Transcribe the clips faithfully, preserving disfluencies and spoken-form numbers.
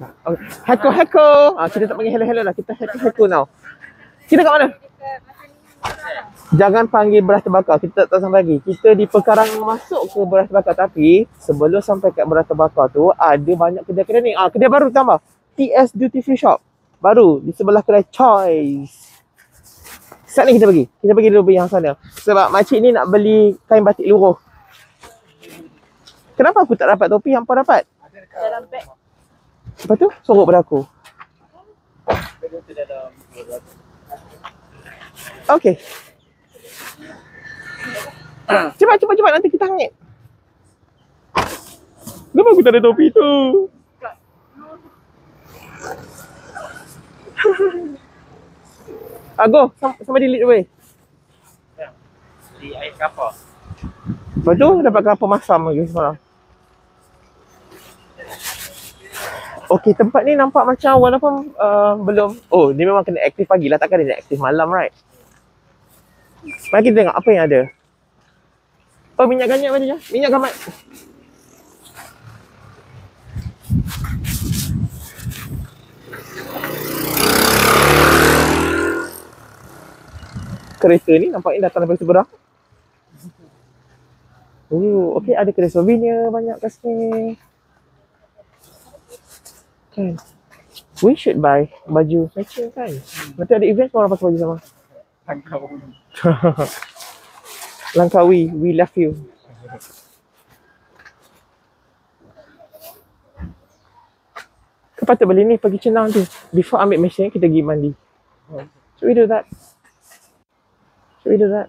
Okay. Heko heko. Ah, kita tak panggil hello hello lah. Kita heko heko now. Kita kat mana? Jangan panggil Beras Terbakar. Kita tak sampai lagi. Kita di Pekarang masuk ke Beras Terbakar, tapi sebelum sampai kat Beras Terbakar tu ada banyak kedai-kedai ni. Ah, kedai baru tambah. T S Duty Free Shop. Baru di sebelah kedai Choice. Saat ni kita pergi. Kita pergi dulu yang sana. Sebab makcik ni nak beli kain batik luruh. Kenapa aku tak dapat topi? Hampa dapat? Dalam beg. Lepas tu, sorok pada aku. Okay. Cepat, cepat, cepat. Nanti kita hangit. Kenapa aku tak ada topi tu? Ah, go. Somebody lead the way. Di air kapal. Lepas tu, dapat kapal masam lagi semalam. Okey, tempat ni nampak macam walaupun uh, belum. Oh, dia memang kena aktif pagi lah. Takkan dia aktif malam, right? Mari kita tengok apa yang ada. Oh, minyak ganyak macam mana? Minyak gamat. Kereta ni nampaknya datang daripada seberang. Oh, okey, ada kereta souvenir banyak kat sini. Kan. We should buy baju fashion kan. Nanti ada event semua orang pakai baju sama. Langkawi. Langkawi, we love you. Kau patut beli ni pergi cenang tu. Before ambil mesin kita pergi mandi. Should we do that? Should we do that?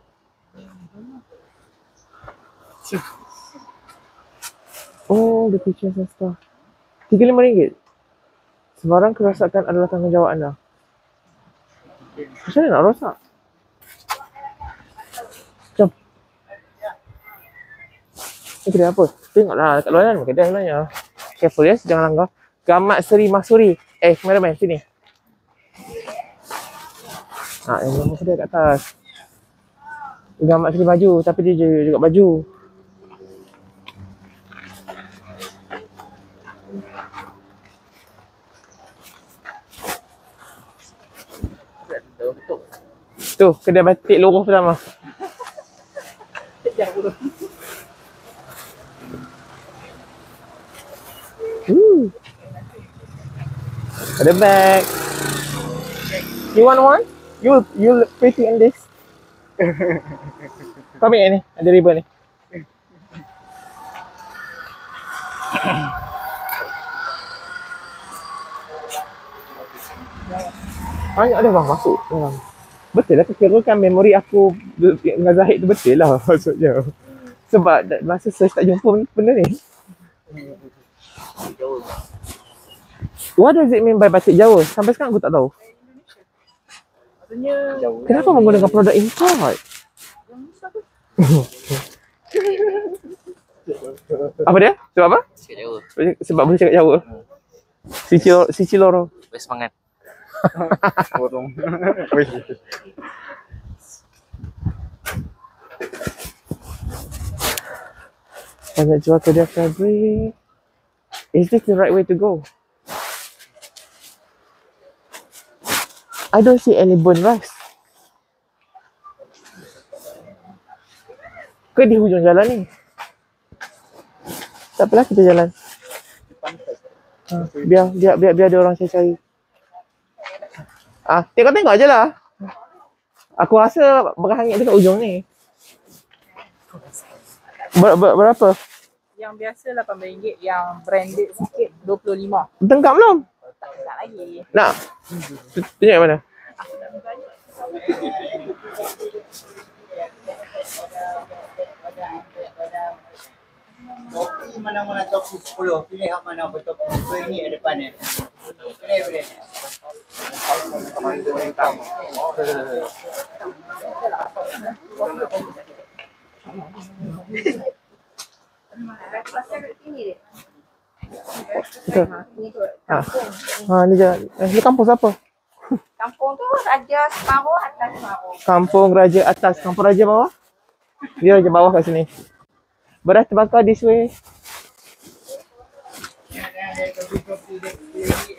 Oh, the pictures and stuff. tiga puluh lima ringgit. Sebarang kerosakan adalah tanggungjawab anda. Macam mana nak rosak? Jom. Ini kedai apa? Tengoklah kat luar kan, kedai sebenarnya. Careful yes, jangan langgar. Gamat Seri Mahsuri. Eh, kameraman sini. Ah, yang nombor kedai kat atas. Gamat Seri baju, tapi dia juga baju. Tu, kedai batik luruh pertama. Hmm. Ada bag. You want one? You you look pretty in this. Kau ambil ni, ada ribbon ni. Banyak ada bang masuk dalam. Betul lah, kekirakan memori aku dengan Zahid tu betul lah maksudnya. Sebab masa search tak jumpa benda ni. What does it mean by batik Jawa? Sampai sekarang aku tak tahu. Kenapa menggunakan produk import? Apa dia? Sebab apa? Sebab boleh cakap Jawa. Sici loro. Wes mangan. Potong. Banyak jual kedai fabric. Is this the right way to go? I don't see any bone rice. Ke di hujung jalan ni? Tak apalah kita jalan. Ha, biar biar biar biar ada orang cari-cari. Ah, tengok-tengok je lah. Aku rasa berhangit dekat ujung ni. Ber, ber, berapa? Yang biasa lapan belas ringgit, yang branded sikit dua puluh lima. Tengkap belum? Tak, tak lagi. Nak? Tunjuk mana? Topi mana-mana topi sepuluh. Pilih yang mana bertopi sepuluh ni ada depan ni. Boleh boleh. Betul. Ha. Ha ni je. Eh, ni kampung siapa? Kampung tu Raja Separuh atas Separuh. Kampung Raja atas, Kampung Raja bawah? Dia Raja bawah kat sini. Beras Terbakar this way.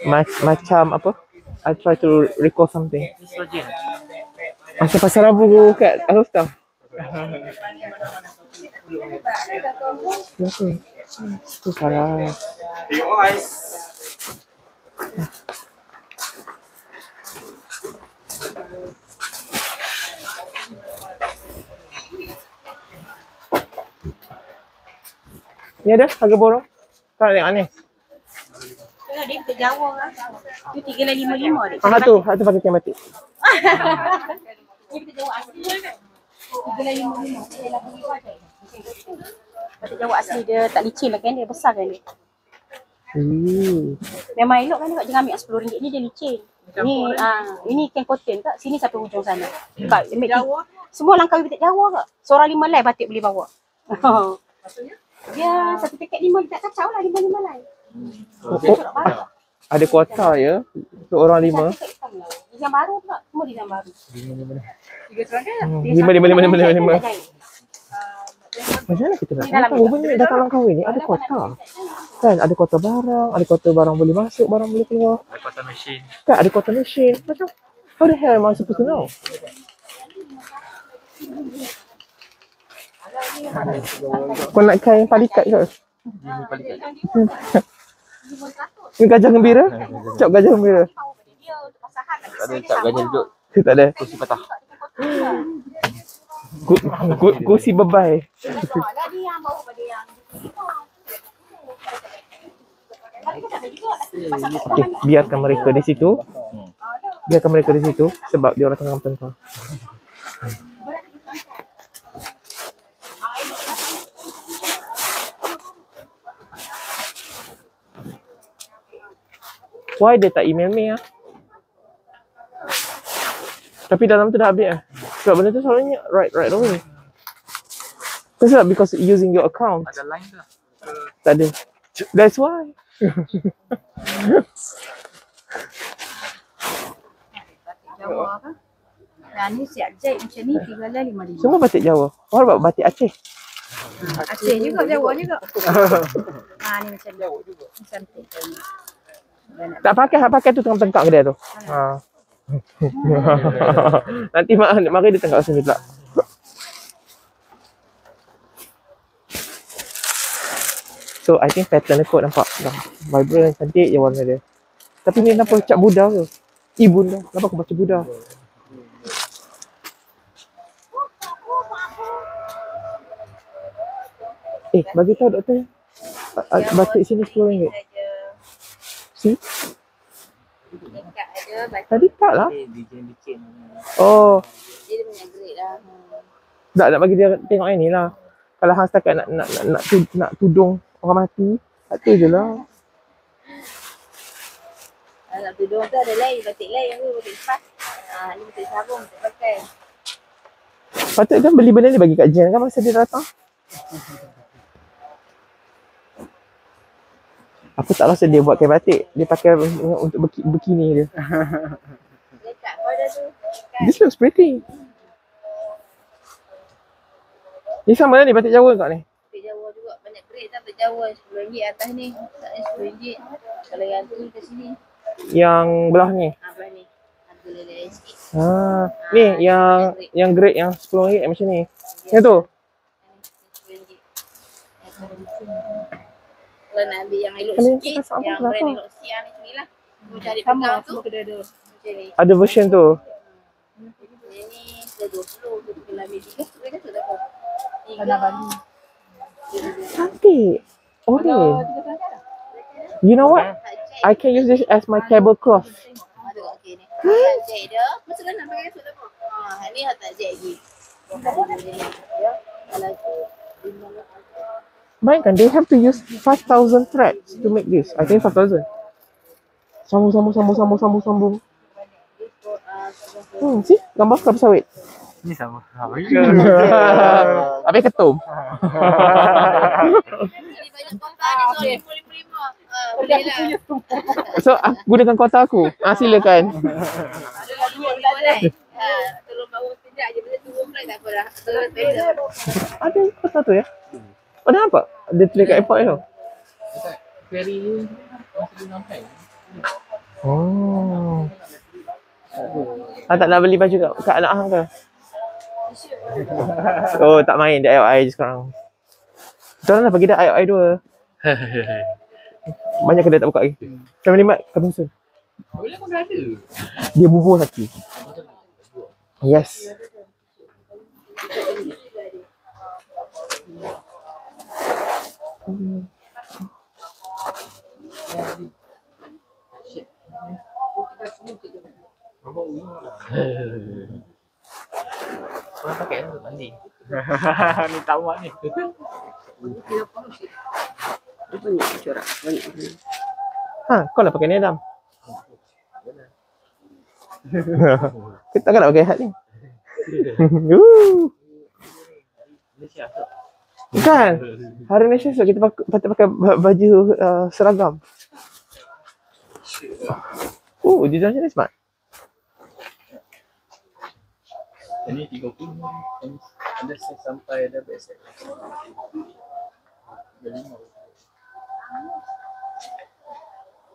macam apa? I try to recall something. Macam pasal apa kat Alustaf? Kenapa? Itu salah. Ni ada harga borong? Tak tengok ni. Kalau dia tergawang lah. Tu tiga lah lima lima ni. Ah tu, tu pakai kain batik. Ni tergawang asli kan? Tiga lah lima lima. Batik Jawa asli dia tak licin lah kan? Dia besar kan ni? Hmm. Memang elok kan kalau jangan ambil sepuluh ringgit ni dia licin. Ni ah, ini kain cotton tak? Sini sampai hujung sana. Kat Jawa. Semua Langkawi batik Jawa kak. Seorang lima lai batik boleh bawa. Maksudnya? Ya, satu paket lima tak kacau lah, lima lima lain. Oh, oh, ah, ada kuota ya, untuk orang lima. Yang baru pula, semua di yang baru. Lima lima lima. Tiga serangga. Lima lima lima lima lima. Macam mana kita nak? Rupanya datang Langkawi ni ada kuota. Kan, ada kuota barang, ada kuota barang boleh masuk, barang boleh keluar. Ada kuota mesin. Kan, ada kuota mesin. Macam, how the hell am I supposed to know? Kau nak kain palikat ke? Ini palikat. Ini gajah gembira? Cap gajah gembira? Tak ada cap gajah duduk. Tak ada? Kursi patah. Kursi bebai. Okay, biarkan mereka di situ. Biarkan mereka di situ sebab dia orang tengah bertengkar. Why dia tak email me lah? Tapi dalam tu dah habis lah. Sebab benda tu selalunya right right away. That's not because using your account. Ada line dah. Tak ada. That's why. Batik Jawa ke? Nah ni siap jahit macam ni tiga lima lima. Semua batik Jawa. What about batik Aceh? Aceh juga, Jawa juga. Haa ni macam Jawa juga. Macam tu. Tak pakai, tak pakai tu tengah tengkak kedai tu. Ha. Nanti mak mari dia tengkak sini pula. So I think pattern kot nampak dah vibrant, cantik je warna dia. Tapi ni nampak cap Buddha ke? Eh Buddha, nampak aku baca Buddha. Eh, bagi tahu doktor. Batik sini sepuluh ringgit. Si? Tadi tak lah. Oh. Dia punya grade lah. Tak nak bagi dia tengok yang ni lah. Kalau hang setakat nak nak nak nak, nak tudung orang mati, tak tu je lah. Nak tudung tu ada lain, batik lain ni batik lepas. Ha, ni batik sarung tak pakai. Patut kan beli benda ni bagi kat Jen kan masa dia datang. Aku tak rasa dia buat kain batik. Dia pakai untuk bikini dia. This looks pretty. Ni sama lah ni batik Jawa kat ni? Batik Jawa juga. Banyak grade lah batik Jawa. sepuluh ringgit atas ni. sepuluh ringgit. Kalau yang tu ni ke sini. Yang belah ni? Ha, belah ni. Harga lelai sikit. Haa. Ni yang yang grade yang sepuluh ringgit macam ni. Yang tu? sepuluh ringgit. Kalau nak ambil yang elok sikit, yang brand elok sikit yang macam ni lah. Kau cari pegang tu, ada version tu. Yang ni sudah dua puluh, tu kena ambil tiga, mereka tu dah tiga. Tanah Bali. Cantik. Orange. You know what? I can use this as my tablecloth. Ada kat okey ni. Tak jahit dia. Masa nak pakai kasut tak apa. Haa, ni tak jahit lagi. Kalau tu, bayangkan, they have to use five thousand threads to make this. I think five thousand. Sambung, sambung, sambung, sambung, sambung, sambung. Hmm, see? Gambar kelapa sawit. Ini sama. Habis ketum. So, aku gunakan kota aku. Ah, silakan. Tolong bawa sekejap je. Bila turun pula tak apalah. Ada kota tu ya? Oh dah nampak? Dia tulis kat airport tu. Ferry ni masih belum sampai. Oh. Ah, tak nak beli baju kat, kat anak hang ke? Oh, tak main di I O I je sekarang. Kita orang dah pergi dah I O I two. Banyak kedai tak buka lagi. Macam ni mat, kau musuh. Boleh pun ada. Dia bubur sakit. Yes. Hmm. Orang pakai tu mandi. Ni tawa ni. Dia banyak corak, banyak. Ha, kau lah pakai ni Adam. Kita kan nak pakai hat ni. Kan? Hari Malaysia esok kita pakai, pakai baju uh, seragam. Oh, dia macam ni smart. Ini tiga puluh ada sampai ada besek.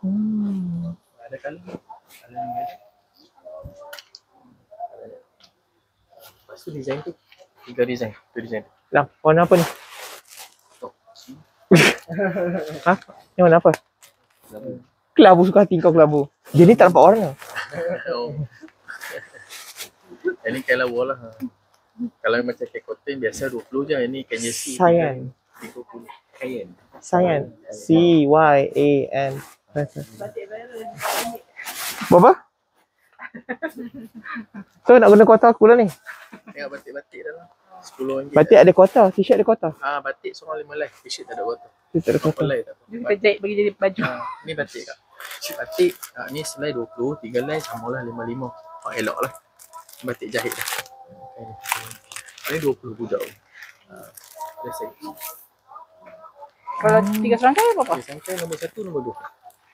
Hmm. Ada kali ada yang lepas tu design tu tiga design, tu design. Lam, warna apa ni? Ha? Ni warna apa? Kelabu. Kelabu, suka hati kau kelabu. Dia ni tak nampak warna. Oh. Ini kelabu lah. Kalau macam kain cotton biasa dua puluh je. Ini kain jersey. Sayan. tiga puluh. Kain. Sayan. C Y A N. Berapa? So nak guna kuota aku lah ni. Tengok batik-batik dah lah. sepuluh ringgit. Batik ada kuota, t-shirt ada kuota. Ah, batik seorang lima lai, t-shirt tak ada kuota. T-shirt ada kuota. Dia jahit bagi jadi baju. Ha, ni batik kak. Batik, ha, ni selai dua puluh, tiga lai samalah lima puluh lima. Pak elok lah. Batik jahit dah. Ni dua puluh budak. Ha, dah saya. Kalau tiga serangkai apa-apa? Tiga serangkai nombor satu, nombor dua.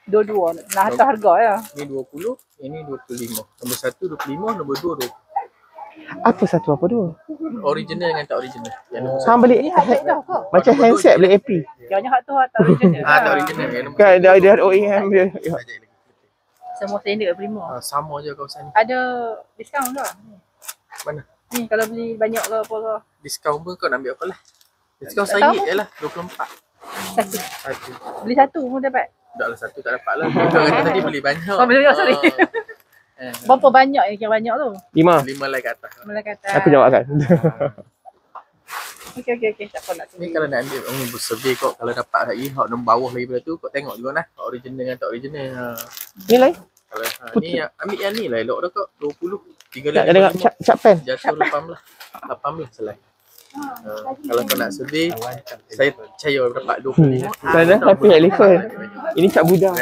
Dua-dua. Nah, atas harga ya. Ni dua puluh, ini dua puluh lima. Nombor satu, dua puluh lima, nombor dua, dua puluh. Apa satu apa dua? Original dengan tak original. Oh. Hang beli ni hak dah kau. Macam handset beli A P. Jangan hak tu hak tak original. Ah tak original. Kan ada ada O E M dia. Semua standard Prima. Ah sama je kawasan ni. Ada diskaun tak? Mana? Ni kalau beli banyak ke apa ke? Diskaun pun kau nak ambil apa lah. Diskaun satu ringgit jelah dua puluh empat. Satu. Satu. Beli satu pun dapat. Taklah satu tak dapat lah. Kau kata tadi beli banyak. Kau beli banyak sorry. Berapa banyak yang banyak tu? Lima. Lima lai ke atas. Lima lai ke atas. Aku jawab kan. Okey okey okey, tak apa nak sini. Ni kalau nak ambil orang um, survey kau kalau dapat lagi hak nombor bawah lagi pada tu kau tengok juga lah hak original dengan tak original. Ha. Ni lai. Kalau ha, ni ambil yang ni lah elok dah kau dua puluh tiga lai. Tak ada cap cap pen. Jatuh lapan belas. lapan belas selai. Ha, kalau kau nak survey saya percaya dapat dua puluh lima. Sana happy elephant. Ini cap budak.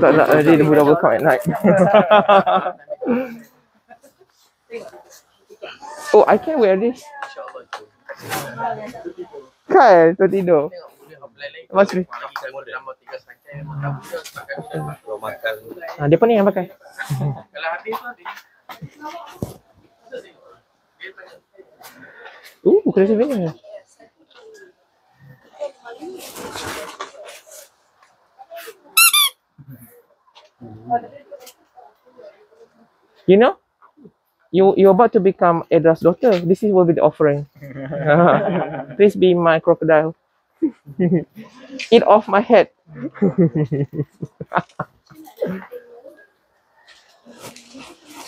Tak nak jadi dia budak workout at night. Oh, I can wear this. Kan, tu tidur. Masri. Ah, dia pun ni yang pakai. Kalau habis tu. Uh, kena sebenarnya. You know, you you're about to become Edra's daughter. This is will be the offering. Please be my crocodile. Eat off my head.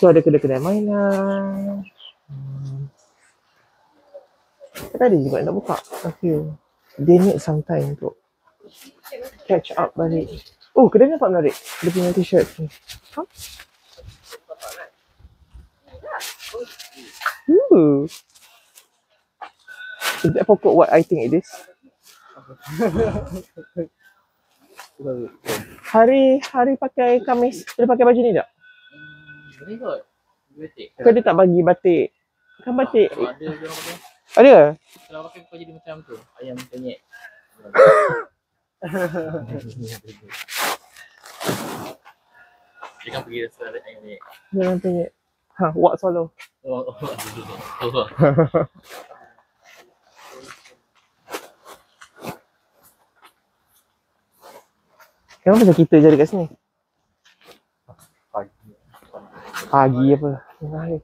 So ada kedai-kedai mainan. Tadi juga nak buka. Okay. They need some time to catch up balik. Oh, kedai ni nampak menarik. Dia punya t-shirt ni. Huh? Ooh. Is that pokok what I think it is? Hari hari pakai kamis, dia pakai baju ni tak? Boleh kot. Batik. Kau dia tak bagi batik. Kan batik. Ada dia orang pakai. Ada? Kalau pakai kau jadi macam tu. Ayam penyet. Jangan pergi rasa ada yang ni. Jangan pergi. Ha, wak solo. Oh, oh, oh. Kenapa kita jadi ke sini? Pagi. Pagi apa? Menarik.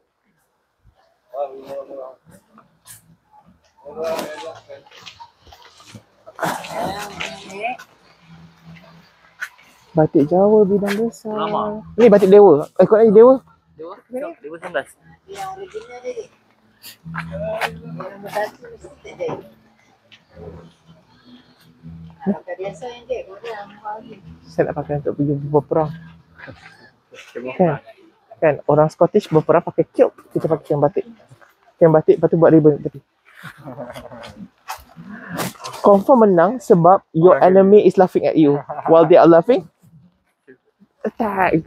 Batik Jawa bidang besar. Lama. Ini batik dewa. Eh, kau ni dewa? Dewa. Dewa sembilan belas. Yang original ni. Biasa yang dek, saya nak pakai untuk pergi berperang. Kan? Kan orang Scottish berperang pakai kilt, kita pakai kain batik. Kain batik lepas tu buat ribbon tepi. Confirm menang sebab your enemy is laughing at you while they are laughing. Attack.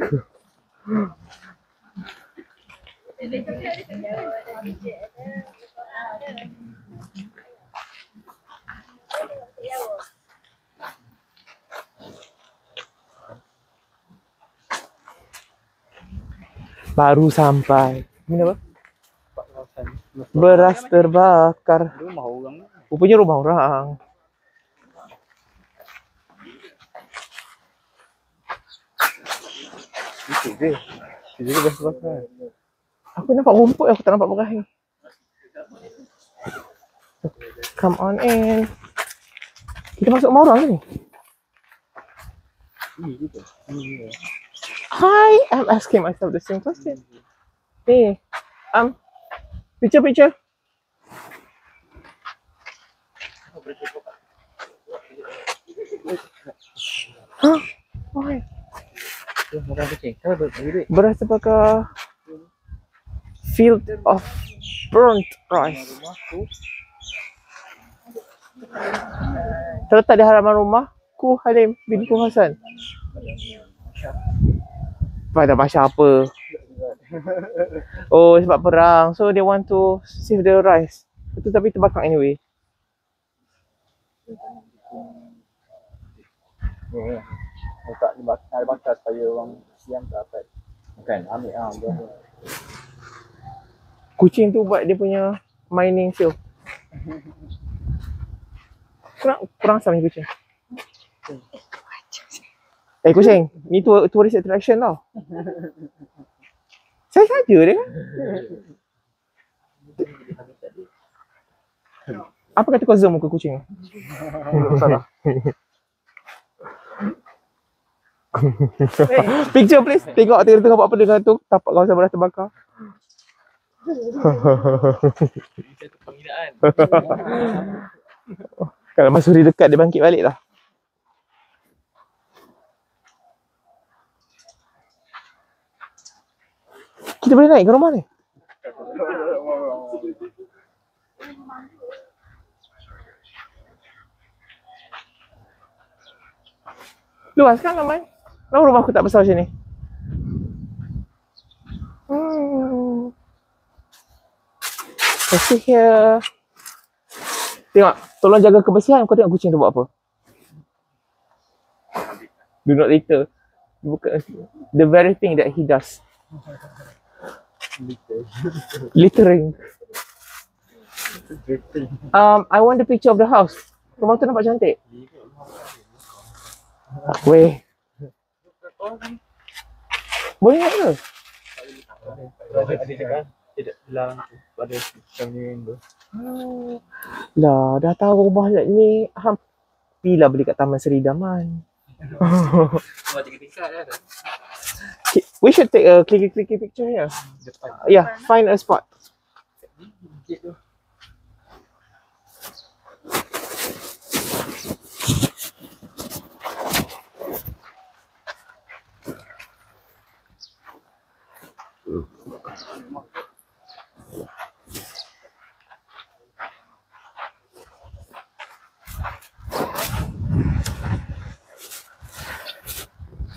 Baru sampai. Ini apa? Beras terbakar. Rumah orang. Rupanya rumah orang. Itu dia. Itu dia beras terbakar. Aku nampak rumput, aku tak nampak beras ni. Come on in. Kita masuk rumah orang ni. Ini gitu. Ini dia. Hi, I'm asking myself the same question. Hey, um, picture, picture. Huh? Why? Beras terbakar. Field of burnt rice. Terletak di halaman rumahku, Halim bin Ku Hasan. Pada macam apa? Oh, sebab perang. So they want to save the rice. Itu tapi terbakar anyway. Ni. Letak di bakar supaya orang siang tak dapat. Bukan, ambil ah. Kucing tu buat dia punya mining tu. Kurang kurang sama ni kucing. Eh kucing, ni tu tourist attraction tau. Saya saja dia kan. Apa kata kau zoom muka kucing? Salah. Picture please. Tengok tengok tengok buat apa dengan tu tapak kawasan beras terbakar. Satu penghinaan. Kalau Masuri dekat dia bangkit balik lah. Kita boleh naik ke rumah ni? Luas kan ramai? Kenapa rumah aku tak besar macam ni? Hmm. Let's here. Tengok, tolong jaga kebersihan. Kau tengok kucing tu buat apa? Do not litter. Bukan, the very thing that he does. Littering. Um, I want the picture of the house. Rumah tu nampak cantik. Weh. Boleh nak ke? Lah, dah tahu rumah ni. Pilah beli kat Taman Seri Daman. We should take a clicky clicky picture here. Yeah, find a spot.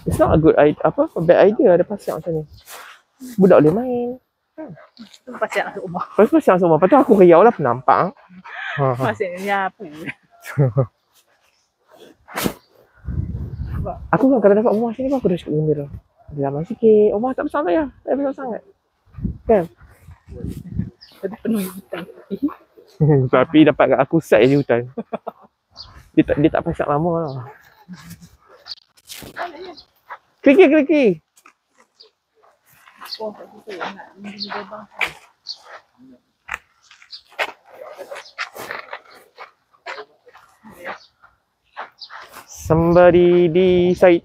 It's not a good idea, apa, a bad idea ada pasir macam ni. Budak boleh main. Hmm. Pasir masuk rumah. Pasir masuk rumah. Lepas tu aku riau lah penampak. Pasir ni apa? Aku kan kalau dapat rumah sini aku dah cukup gembira. Lama sikit. Rumah tak besar sangat. Tak besar sangat. Kan? Tapi penuh hutan. Tapi dapat kat aku set je hutan. Dia tak, dia tak pasang lama lah. Kriki kriki. Somebody decide.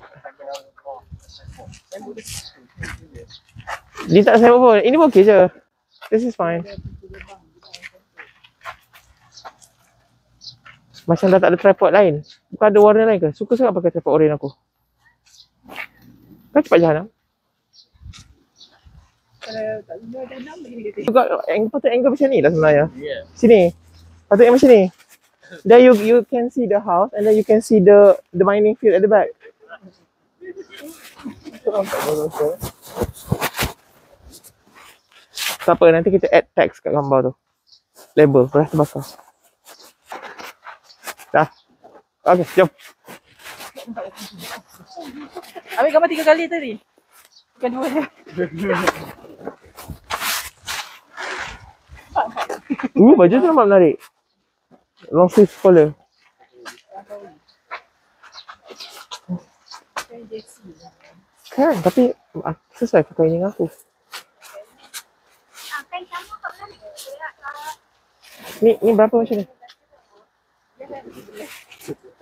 Dia tak sibuk pun. Ini okey je. This is fine. Macam dah tak ada tripod lain. Bukan ada warna lain ke? Suka sangat pakai tripod orange aku. Kan cepat jahanam. Kalau tak boleh jahanam lagi. Juga patut angle macam ni lah sebenarnya. Yeah. Sini. Patut angle macam ni. There you you can see the house and then you can see the the mining field at the back. Tak apa, nanti kita add text kat gambar tu. Label, Beras Terbakar. Dah. Okey, jom. Ambil gambar tiga kali tadi. Bukan dua je. Uh, baju tu nampak menarik. Long sleeve collar. Kan, tapi sesuai pakai dengan aku. Ni, ni berapa macam ni?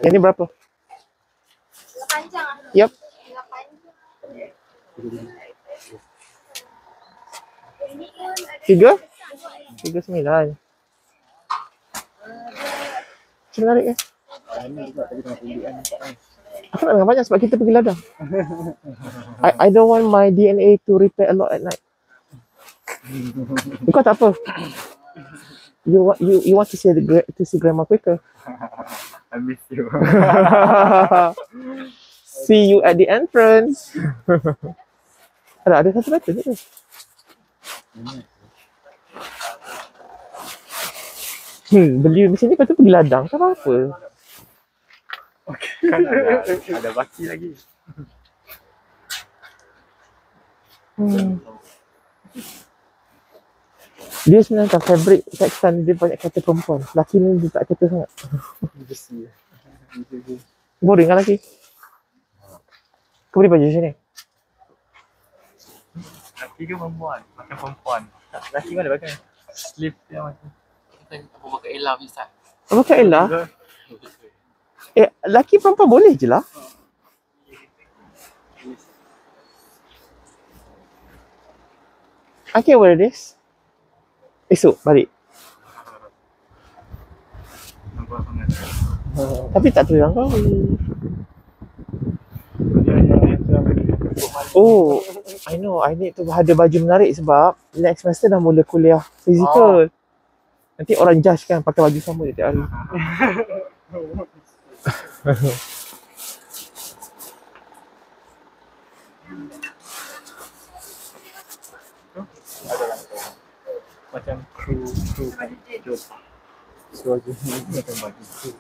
Yang ni berapa? Panjang. Yep. Tiga? Tiga sembilan. Macam menarik kan? Aku nak banyak sebab kita pergi ladang. I, I don't want my D N A to repair a lot at night. Kau tak apa. You want you you want to see the to see grandma quicker. I miss you. See you at the entrance. Ada ada satu lagi tu. Hmm, beli macam ni patut pergi ladang tak apa-apa. Okey, ada ada baki lagi. Hmm. Dia sebenarnya kan fabric textile dia banyak kata perempuan. Lelaki ni dia tak kata sangat. Boring kan lelaki? Kau beli baju macam ni? Lelaki ke perempuan? Pakai perempuan. Lelaki mana pakai? Slip dia macam. Apa pakai Ella punya style? Apa pakai Ella? Eh, lelaki perempuan boleh je lah. I can wear this. Esok balik. Tapi tak terang kau. Oh, I know. I need to ada baju menarik sebab next semester dah mula kuliah fizikal. Oh. Nanti orang judge kan pakai baju sama je tiap hari. Macam kru-kru macam baju kru.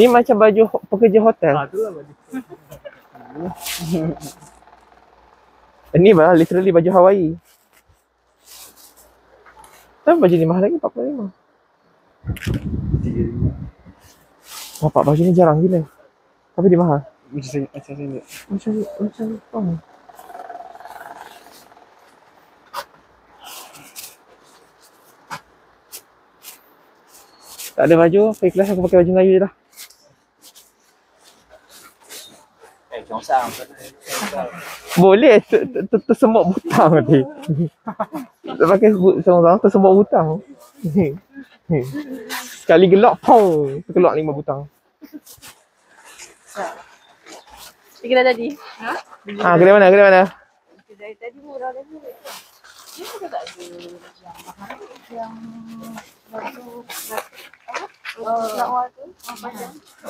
Ini macam baju pekerja hotel. Ah, itulah baju kru. Ini bah, literally baju Hawaii. Tapi baju ni mahal lagi, empat puluh lima ringgit. tiga ringgit. Bapak baju ni jarang gila. Tapi dia mahal. Macam macam ni. Macam macam oh. Tak ada baju, pergi kelas aku pakai baju Melayu je lah. Eh, jongsang. Boleh, tersemok butang nanti. Tak pakai jongsang, tersemok butang. Sekali gelap, pong! Terkeluar lima butang. Di kedai tadi? Ha? Ah, kedai mana? Kedai mana? Kedai tadi murah lagi. Dia juga tak ada yang baju lawa tu macam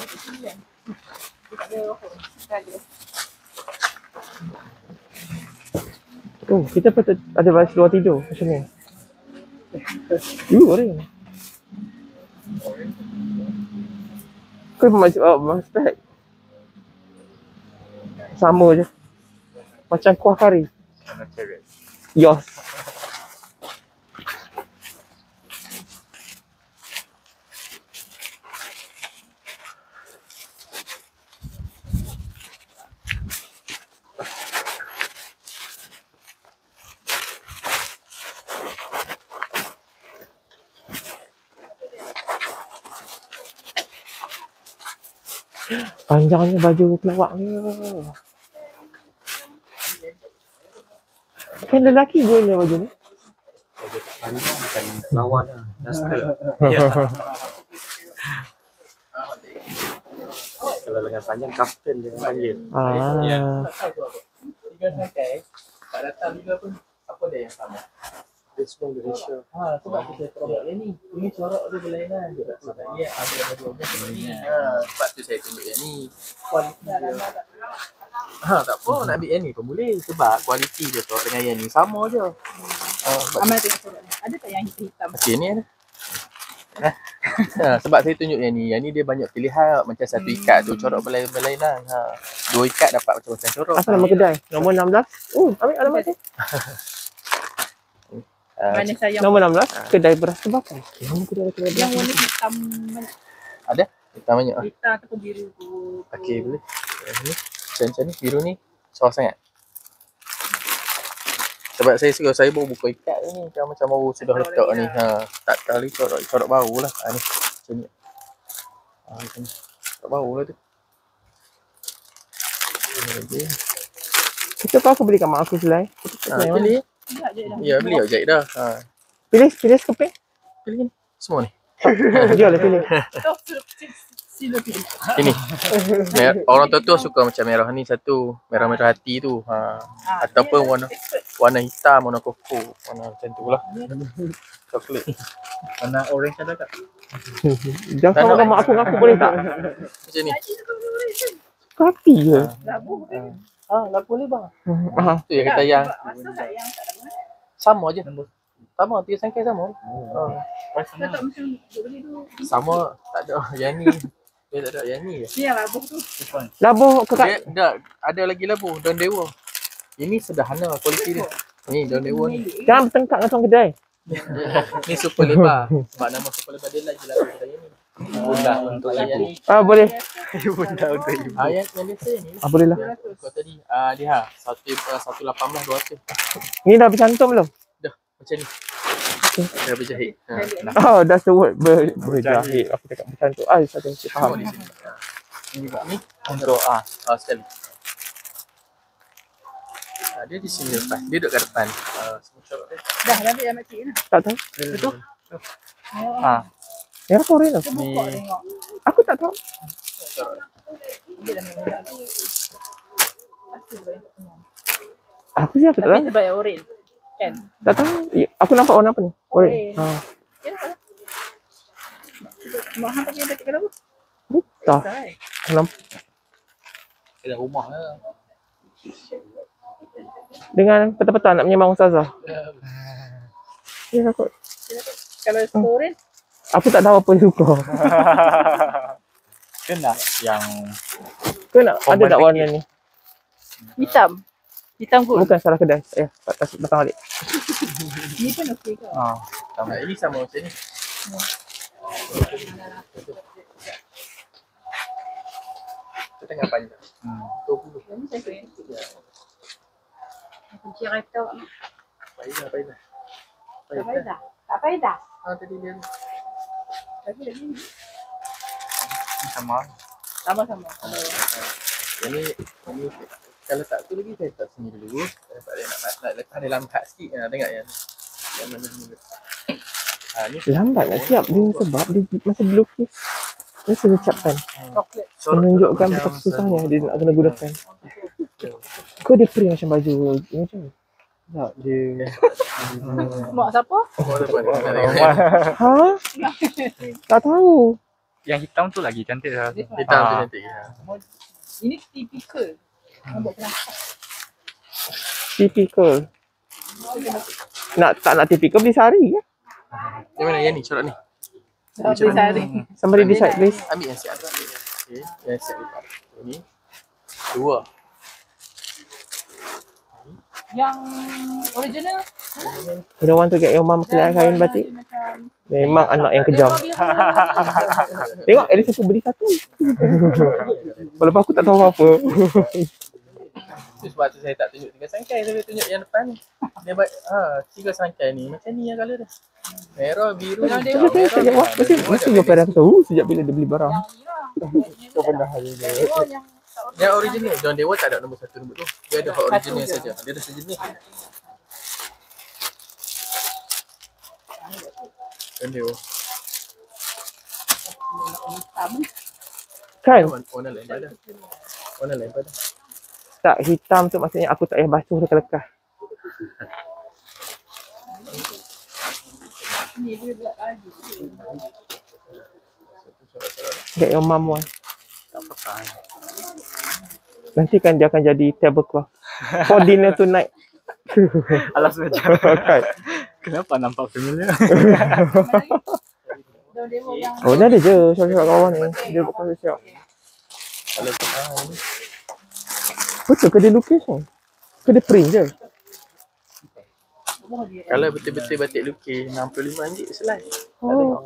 sembilan. Tak ada rokok. Tak ada. Oh, kita patut ada baju luar tidur macam ni. Yuh, orang. Kau macam apa? Spek. Sama je. Macam kuah kari. Yos. Panjangnya baju pelawaknya. Kan lelaki gue ni baju ni. Baju tak panjang bukan lawan lah. Duster. Kalau lengan panjang kaftan dia panggil. Ah. Tiga sakai. Tak datang juga pun apa dia yang sama. Dia semua Malaysia. Ha, tu tak kita corak ni. Ini corak dia berlainan. Sebenarnya ada baju-baju ni. Ha, sebab tu saya tunjuk yang ni. Kualiti dia. Ha, tak apa nak ambil yang ni pun boleh sebab kualiti dia corak dengan yang ni sama je. Uh, Amal tengok corak ni. Ada tak yang hitam? Okey, ni ada. Nah. Ha, sebab saya tunjuk yang ni. Yang ni dia banyak pilihan. Macam satu ikat tu corak berlainan. Ha. Dua ikat dapat macam-macam corak. Asal nama kedai? Nombor enam belas. Oh, ambil alamat tu. Uh, Mana saya nombor enam belas. Ha. Kedai Beras Terbakar. Yang kedai Beras Terbakar. Yang warna hitam banyak. Ada? Hitam banyak ah. Hitam ataupun biru. Okey, boleh. Ini macam-macam ni biru ni susah sangat. Sebab saya suruh, saya baru buka ikat ni macam baru sudah letak ni. Ha, tak kali corak corak barulah ha, ni. Macam ni. Ah ha, ni. Corak barulah tu. Okey. Kita apa aku belikan mak aku selai. Ha, beli. Ya, beli jahit dah. Ha. Pilih pilih keping. Pilih ni. Semua ni. Jual pilih. Sila pilih. Ini. Orang tua-tua suka macam merah ni satu, merah-merah hati tu. Ha. Ataupun warna warna hitam, warna koko, warna macam tu lah. Coklat. Warna orange ada tak? Jangan sama mak aku, aku boleh tak? Macam ni. Kopi je. Labu boleh. Ah, labu boleh bang. Ah, tu yang kita yang. Sama je. Sama, tiga sangkai sama. Oh. Sama. Sama tak ada yang ni. Dia tak ada yang ni. Dia labu tu. Labu kekat. Dia ada lagi labu, daun dewa. Ini sederhana kualiti dia. Ni daun dewa ni. Jangan bertengkar dengan orang kedai. Ni super lebar. Sebab nama super lebar dia lagi lagu saya ni. Bunda untuk yang ni. Ah boleh. Bunda untuk ibu. Ah yang ni saya ni. Ah boleh lah. Kau tadi ah dia ha satu satu lapan belas dua ratus. Ni dah bercantum belum? Dah macam ni. Dah berjahit. Oh dah sebut berjahit. Aku cakap bercantum. Ah saya tak faham. Ini buat ni untuk ah sekali. Dia di sini lepas. Dia duduk kat depan. Uh, dah, dah ambil yang makcik ni. Tak tahu. Betul? Ha. Yang apa orang ni? Aku tak tahu. Aku siapa tak tahu. Tapi sebab yang orang kan? Tak tahu. Aku nampak orang apa ni? Orang. Ha. Ya. Mahal tak ada dekat rumah. Betul. Dalam. Dekat rumah lah. Dengan peta-peta nak menyembang ustazah. Ya takut. Kalau stories aku tak tahu apa dia suka. Kena yang kena ada tak warna ni? Hitam. Hitam kot. Bukan salah kedai. Ya, tak datang balik. Ni pun okey ke? Ha, sama ini sama macam ni. Tengah panjang. Hmm. dua puluh. Kunci kereta awak nak? Paidah, paidah. Tak paidah? Tak paidah? Haa, tadi dia ni. Lagi lagi ni. Ini sama. Sama-sama. Yang ni, kalau tak tu lagi, saya letak sini dulu. Lepas dia nak letak dia lambat sikit. Tengok yang mana ni. Lambat nak siap dia sebab dia masa dilukis. Dia sudah siapkan. Menunjukkan betapa susahnya dia nak kena gunakan. Kau dia print macam baju macam ni? Tak, dia... Mak siapa? Ha? Tak tahu. Yang hitam tu lagi cantik lah. Hitam tu cantik. Ini typical. Typical. Nak tak nak typical beli sari ya? Yang mana yang ni corak ni? Beli sari. Somebody decide please. Ambil yang siap. Okay, yang siap letak. Ini. Dua. Yang original. You don't want to get your mum selai kain batik. Memang anak yang kejam. Tengok, at least aku beli satu. Walaupun aku tak tahu apa-apa. Itu sebab tu saya tak tunjuk tiga sangkai, saya tunjuk yang depan ni. Dia buat ha, tiga sangkai ni macam ni yang colour dia. Merah, biru, hijau. Mesti parent tahu sejak bila dia beli barang. Yang original, John Dewa tak ada nombor satu nombor tu. Dia ada hak original saja. Dia dah sejenis. John Dewa. Kan? Warna lain pada. Warna lain pada. Tak, hitam tu maksudnya aku tak payah basuh lekah-lekah. Ni dia buat lagi. Get your mum one. Tak pakai. Nanti kan dia akan jadi tablecloth for dinner tonight. Alas macam pakai. Kenapa nampak familiar? Oh, dia ada je. Syok-syok kawan ni. Dia bukan syok. Kalau tahu. Betul ke dia lukis ni? Ke dia print je? Kalau betul-betul batik lukis, enam puluh lima ringgit selai. Oh.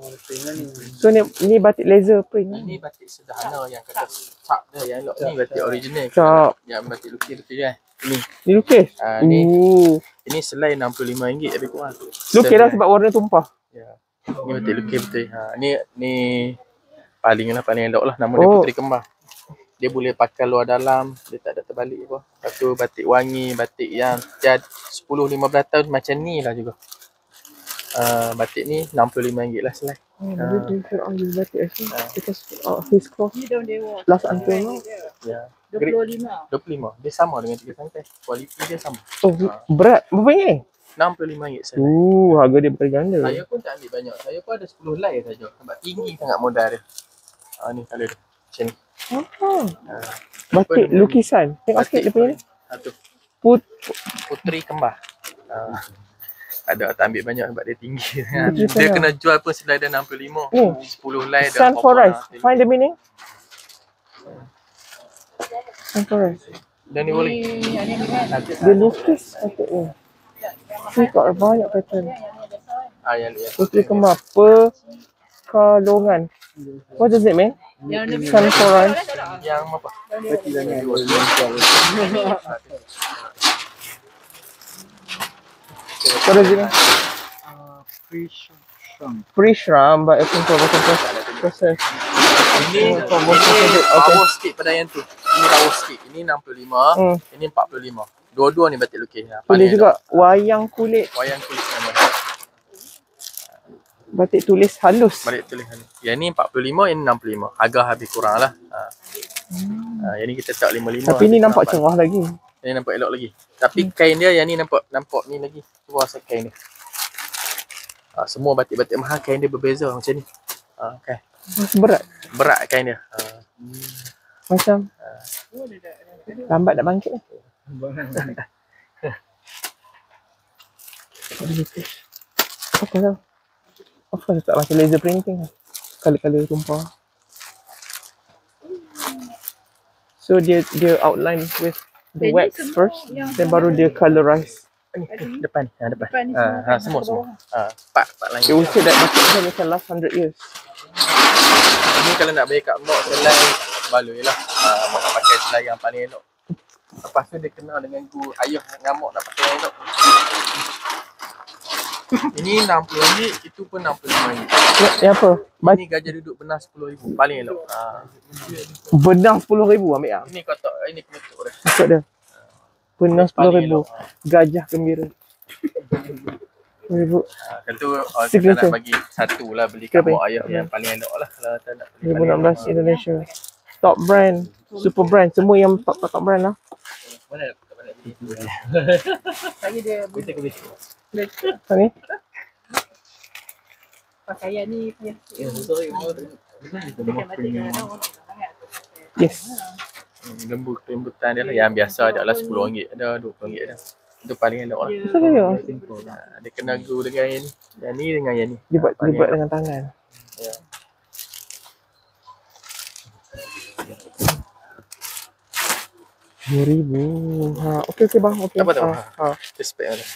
So ni, ni batik laser print ni? Ini batik sederhana yang kata cap dia, yang lock ni batik original. Cap. Yang batik lukis betul kan? Ni. Ni lukis? Ha, ni. Ooh. Ini selai enam puluh lima ringgit lebih kurang. Lukis dah sebab warna tumpah? Ya. Ni batik lukis betul. Ha, ni ni paling lah, paling elok lah. Nama oh. Dia puteri kembar. Dia boleh pakai luar dalam, dia tak ada terbalik apa. Lepas tu batik wangi, batik yang sepuluh lima belas tahun macam ni lah juga. Uh, batik ni enam puluh lima ringgit lah selai. Oh, uh, dia different on this batik actually. Uh, because uh, his cloth last until yeah. dua puluh lima ringgit. dua puluh lima ringgit. Dia sama dengan tiga sangkai. Kualiti dia sama. Oh, uh. berat berapa ni? enam puluh lima ringgit selai. Oh, harga dia berganda. Saya pun tak ambil banyak. Saya pun ada sepuluh helai saja. Sebab tinggi sangat modal dia. Uh, ni kalau dia macam ni. Oh. Uh, batik lukisan. Tengok batik sikit dia punya ni. Put puteri kembar. Uh, ada tak ambil banyak sebab dia tinggi. Dia kaya. Kena jual pun selai dah enam puluh lima. Oh. sepuluh helai dah. Sun for rice. Find the meaning. Sun for rice. Dan ni boleh. Dia lukis batik ni. Ni kat banyak pattern. Ah, yang ni. Puteri kembar perkalungan. What does it mean? Yang lebih santoran yang apa? Beti dengan dua santoran. Terus sini. Ah, prishram. Prishram by example proses proses. Ini rawos sikit pada yang tu. Ini rawos sikit. Ini enam puluh lima, hmm. Ini empat puluh lima. Dua-dua ni batik lukis. Apa ni juga wayang kulit. Wayang kulit nama. Batik tulis halus. Batik tulis halus. Yang ni empat puluh lima, yang ni enam puluh lima. Harga habis kurang lah. Ha. Hmm. Ha, yang ni kita tak lima puluh lima. Tapi ni nampak cerah lagi. Yang ni nampak elok lagi. Tapi hmm. kain dia yang ni nampak nampak ni lagi. Luar asal kain ni. Ha, semua batik-batik mahal kain dia berbeza macam ni. Ha, kan? Berat. Berat kain dia. Ha. Hmm. Macam ha. Lambat nak bangkit lah. Apa tau? Of course, tak macam laser printing lah. Color-color tumpah. So dia dia outline with the wax first, then baru dia colorize. Depan, ha, depan. Ha, semua semua. Ha, part part lain. They will say that batik macam last one hundred years. Ini kalau nak beli kat blok selai baloi lah. Ha, nak pakai selai yang paling elok. Lepas tu dia kenal dengan guru ayah ngamuk nak pakai elok. Ini enam puluh ringgit, itu pun enam puluh lima ringgit. Yang apa? Ini gajah duduk benah sepuluh ribu, paling elok. Ha. Benah sepuluh ribu ambil lah? Ini kotak, ini penutup dia. Penutup dia? Benah sepuluh ribu, gajah gembira. sepuluh ribu. Kalau tu, kita nak bagi satu lah, beli kamu ayam yang paling elok lah. dua ribu enam belas Indonesia. Top brand, super brand, semua yang top top brand lah. Mana ada kotak-kotak brand? Lagi dia betul-betul. Ni. Pakaian ni punya. Yes. Lembu kelembutan dia lah yang biasa ada lah sepuluh ringgit ada, dua puluh ringgit ada. Itu paling elok lah. Dia kena glue dengan yang ni. Yang ni dengan yang ni. Dia buat, dia buat dengan tangan. Ya. dua ribu. Ha, okey okey bang, okey. Apa tak? Ha. Respect lah.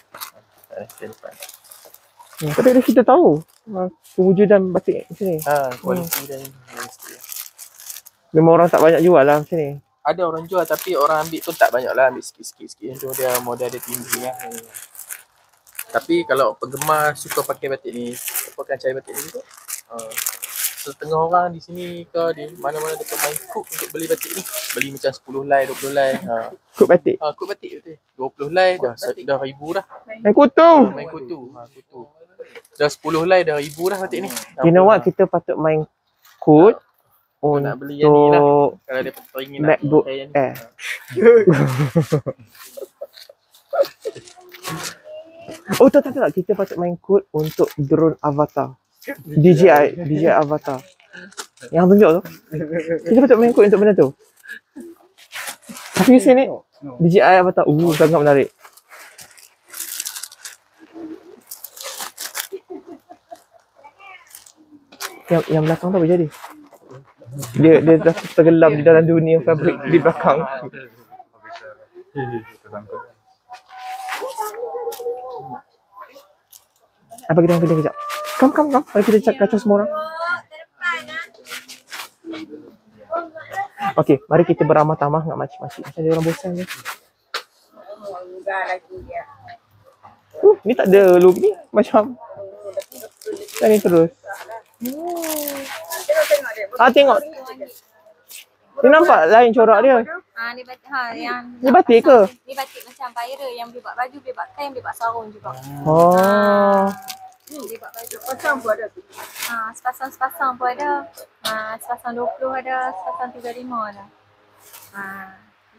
Hmm, tapi dah kita tahu uh, kewujudan batik macam ni. Ha, kualiti dan mesti. Memang orang tak banyak jual lah macam ni. ada orang jual tapi orang ambil tu tak banyak lah, ambil sikit-sikit tu dia modal dia tinggi lah. Tapi kalau penggemar suka pakai batik ni, siapa akan cari batik ni tu? Uh, setengah orang di sini ke di mana-mana dekat main kuk untuk beli batik ni. Beli macam sepuluh lai, dua puluh lai. Uh, kuk batik? Uh, kuk batik betul. dua puluh lai dah, dah ribu dah. Main kutu? Uh, main kutu. Uh, kutu. Dah sepuluh lai dah ribu dah batik ni. You know what? Kita patut main kut. Uh, Oh, nak beli yang ni lah. Kalau dia teringin nak beli yang ni. Eh. Oh, tak tak tak. Kita patut main kod untuk drone avatar. D J I. D J I avatar. Yang tunjuk tu. Kita patut main kod untuk benda tu. Have you seen it? D J I avatar. Uh, sangat menarik. Yang, yang belakang tu apa jadi? Dia dia dah tergelam di dalam dunia fabrik di belakang. Apa kita nak kena kejap? Come, come, come. Mari kita kacau semua orang. Okey, mari kita beramah tamah dengan makcik-makcik. Macam dia orang bosan je. Uh, ni tak ada look ni. Macam. Tadi terus. Ah, tengok. Dia nampak lain corak dia. Ah, ni batik, ha, yang ni batik ke? Ni batik macam viral yang boleh buat baju, boleh buat kain, boleh buat sarung juga. Oh. Ah. Ni dia buat baju. Sepasang pun ada. Ah, sepasang-sepasang pun ada. Ah, sepasang dua puluh ada, sepasang tiga puluh lima ada. Ah.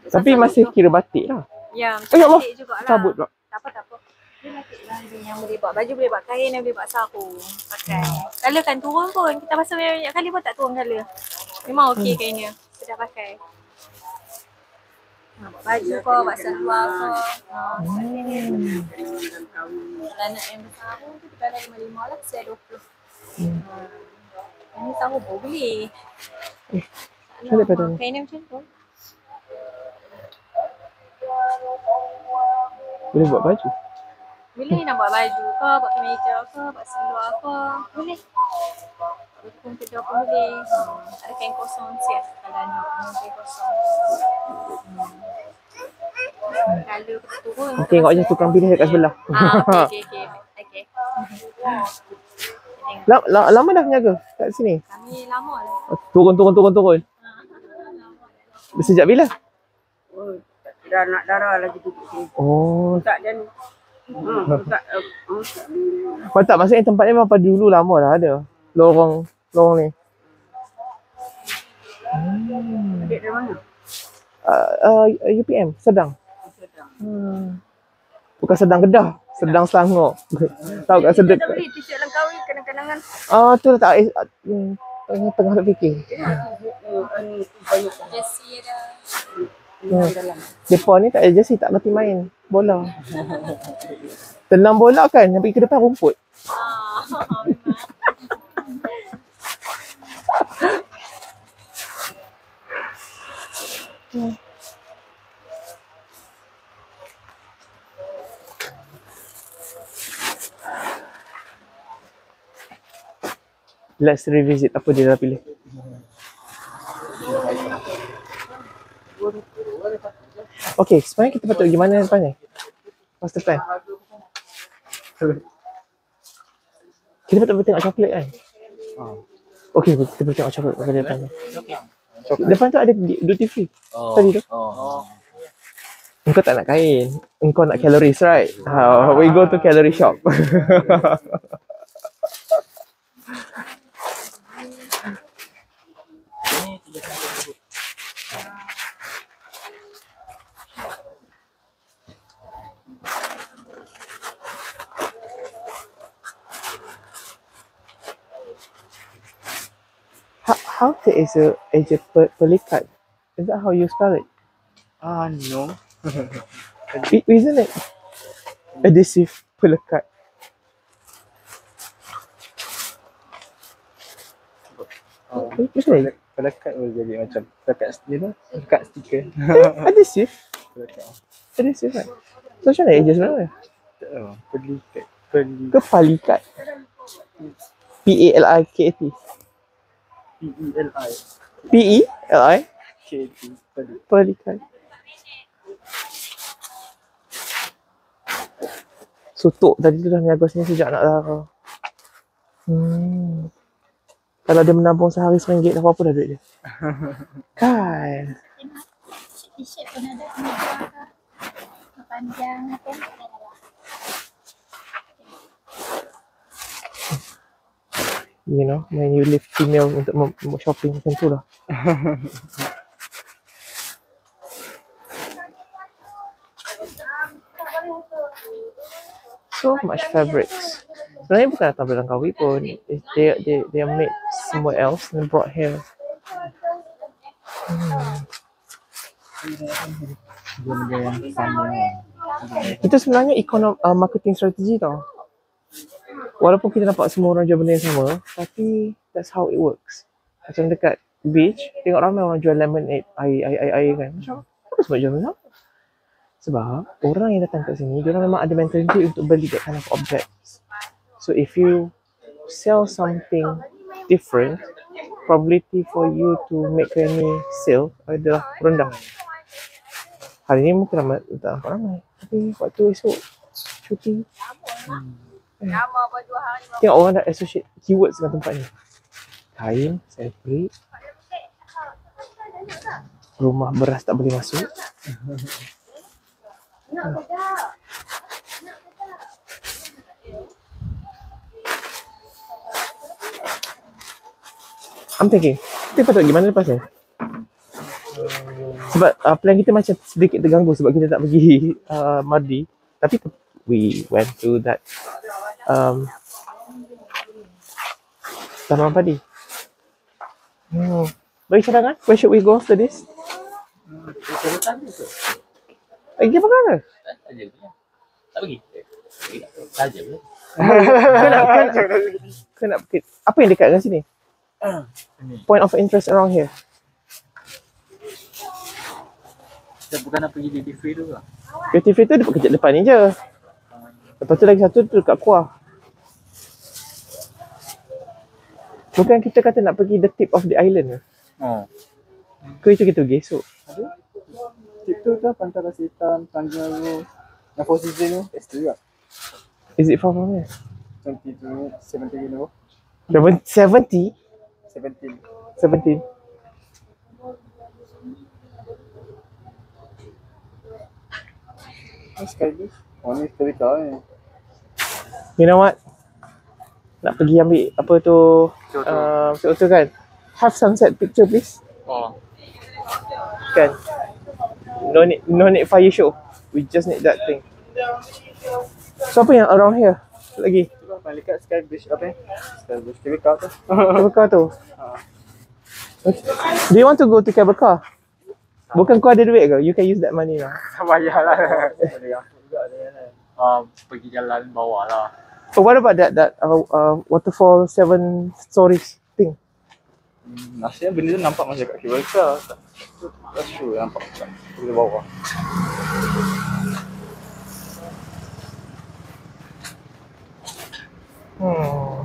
Tapi masih dua puluh. Kira batik lah. Ya, macam eh, batik jugalah. Sabut pula. Tak apa, tak apa. Dia batik lah yang boleh buat baju, boleh buat kain, boleh buat sarung. Pakai. Kala kan turun pun. Kita pasang banyak kali pun tak turun kala. Memang okey kainnya. Kita dah pakai. Ha, buat baju kau, buat seluar kau. Ha, buat kain. Kalau nak yang sarung tu, kita ada lima puluh lima lah. Saya dua puluh. Ini sarung pun boleh. Eh, macam mana ni? Kainnya macam tu. Boleh buat baju? Boleh nak buat baju ke, buat kemeja ke, buat seluar ke, boleh. Bukan kerja pun boleh. Tak ada kain kosong, siap kalau nak kain kosong. Kalau turun. Tengok je tukang pilih dekat sebelah. Ah, okey, okey, okey. Lama dah berniaga kat sini? Kami lama lah. Turun, turun, turun, turun. Sejak bila? Oh, tak kira anak darah lagi duduk sini. Oh. Tak dan. Hmm, tak, uh, oh, tak maksudnya tempatnya memang pada dulu lama dah ada lorong lorong ni. Hmm. Adik dari mana? Uh, uh, U P M Sedang. Sedang. Hmm. Bukan Sedang Kedah, Sedang Selangor. Tahu kat Sedang. Kita beli t-shirt Langkawi kenang-kenangan. Ah, tu tak tengah nak fikir. Jersey ada. Depa ni tak ada jersey, tak berhenti main bola. Tenang bola kan, yang pergi ke depan rumput. Ah, memang. Hmm. Let's revisit apa dia dah pilih. Okey, sebenarnya kita patut pergi mana depan ni? Master plan. Kita patut pergi tengok coklat kan? Oh. Okey, kita pergi tengok coklat pada depan ni. Coklat. Depan tu ada duty free. Oh. Tadi tu. Oh. Engkau tak nak kain. Engkau nak calories, right? Oh. We go to calorie shop. How to is a is a pelikat? Is that how you spell it? Ah uh, no. It, isn't it adhesive pelikat? Oh, pelikat pelikat boleh jadi macam pelikat ni lah, pelikat stiker. Adhesive. Pelikat. Adhesive kan? So macam mana adhesive sebenarnya? Tak tahu. Pelikat. Pelikat. Kepalikat. P A L I K A T. P E L I P E L I K T Balikan. Sutuk tadi tu dah miagosnya sejak nak lara. Hmm. Kalau dia menampung sehari seringgit apa-apa dah duit dia. Kan. T-shirt pun ada kemeja panjang kan. You know, when you live female untuk shopping macam tu lah. So much fabrics. Sebenarnya bukan datang dari Langkawi pun. They, they, they are made somewhere else and brought here. Hmm. Itu sebenarnya ekonomi, uh, marketing strategi tau. Walaupun kita nampak semua orang jual benda yang sama, tapi that's how it works. Macam dekat beach, tengok ramai orang jual lemonade, air, air, air, air kan. Macam, apa sebab jual benda? Sebab orang yang datang kat sini, diorang memang ada mentality untuk beli that kind of objects. So if you sell something different, probability for you to make any sale adalah rendah. Hari ni mungkin ramai, tak nampak ramai. Tapi waktu esok, cuti. Hmm. Tengok orang dah associate keywords dengan tempat ni. Kain, fabric. Rumah beras tak boleh masuk. Hmm. I'm thinking, kita patut pergi mana lepas ni? Sebab uh, plan kita macam sedikit terganggu sebab kita tak pergi uh, Mardi. Tapi we went to that Um, Taman Padi. Hmm. Bagi cadangan, where should we go after this? Pergi apa kata? Tak pergi. Saja pula. Kau nak pergi. Apa yang dekat dengan sini? Point of interest around here. Kita bukan nak pergi duty free tu lah. Duty free tu dekat depan ni je. Lepas tu lagi satu tu dekat Kuah. Bukan kita kata nak pergi the tip of the island ke? Haa. Ke itu kita pergi esok? Aduh. Tip tu dah Pantai Hitam, Tanjung Yang four season tu, extra juga. Is it far from here? twenty to seventy kilo. seventy? seventeen. seventeen. Oh, sekali. Oh ni cerita ni. You know what? Nak pergi ambil apa tu uh, foto kan? Have sunset picture please. Oh. Kan? No need, no need fire show. We just need that thing. So apa yang around here lagi? Balik kat Sky Bridge apa ni? Sky Bridge Terbakar tu. Terbakar tu. Do you want to go to Terbakar? Bukan kau ada duit ke? You can use that money lah. Bayarlah. Uh, pergi jalan bawah lah. So what about that that uh, uh, waterfall seven stories thing? Hmm, nasibnya benda tu nampak macam kat kabel car. Tak sure nampak kat pergi bawah. Hmm.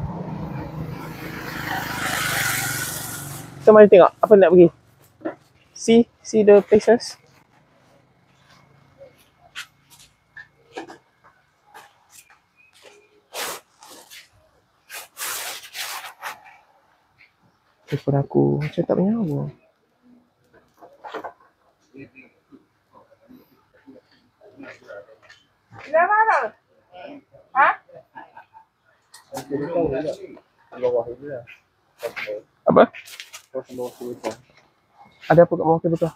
So mari tengok apa nak pergi. See, see the places. Telefon aku macam tak menyambung. Bila mana? Ha? Apa? Ada apa kat bawah ke betul?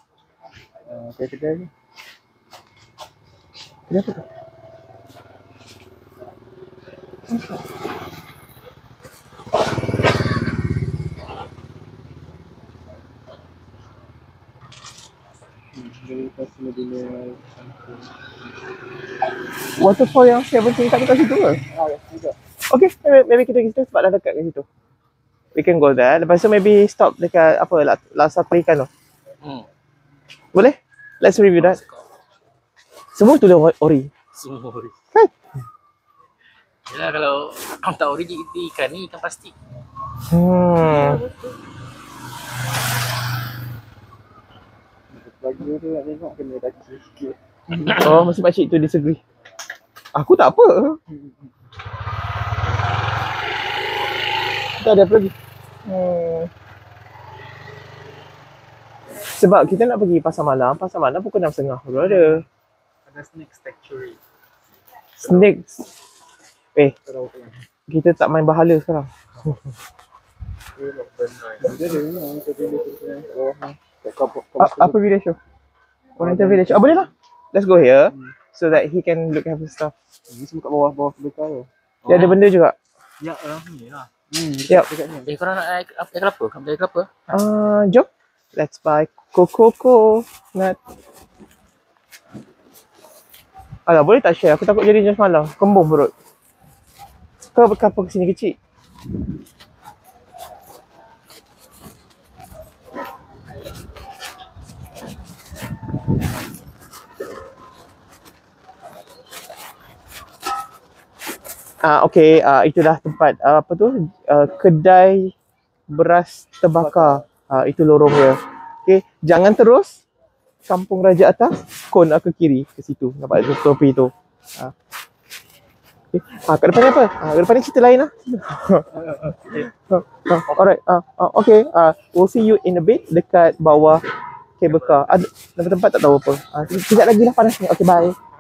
Saya kedai ni. Ada apa tu? Waterfall yang seven sini tak dekat situ ke? Ah, dekat. Okay, maybe, maybe kita pergi situ sebab dah dekat kat situ. We can go there. Lepas tu maybe stop dekat apa, Laksa Perikan tu. Hmm. Boleh? Let's review that. Semua tu dah ori. Semua ori. Kan? Yalah kalau tak ori je ikan ni, ikan plastik. Hmm. pagi tu nak tengok kena kaki sikit. Oh, mesti pakcik tu disagree. Aku tak apa. Tak ada apa lagi. Hmm. Sebab kita nak pergi pasar malam, pasar malam pukul enam tiga puluh baru ada. Ada snake statuary. Snake. Eh, kita tak main bahala sekarang. Apa video show? Oriental video show. Boleh lah. Let's go here so that he can look at his stuff. Ini semua kat bawah-bawah belakang tu. Dia ada benda juga. Ya, ni lah. Hmm, yep. Eh, korang nak air kelapa? Kamu nak air kelapa? Uh, jom. Let's buy coco-coco nut. Alah, boleh tak share? Aku takut jadi macam semalam. Kembung perut. Kau berapa ke sini kecil? Ah, okey, ah, itulah tempat ah, apa tu? Ah, kedai beras terbakar. Ah, itu lorong dia. Okey, jangan terus Kampung Raja atas, kon ke kiri ke situ. Nampak topi tu. Ah. Okey. Ah, kat depan ni apa? Ah, kat depan ni cerita lain lah. Alright. Ah, ah, okey. Ah, we'll see you in a bit dekat bawah cable car. Ada ah, tempat tak tahu apa. Ah, sekejap lagi lah panas ni. Okey, bye.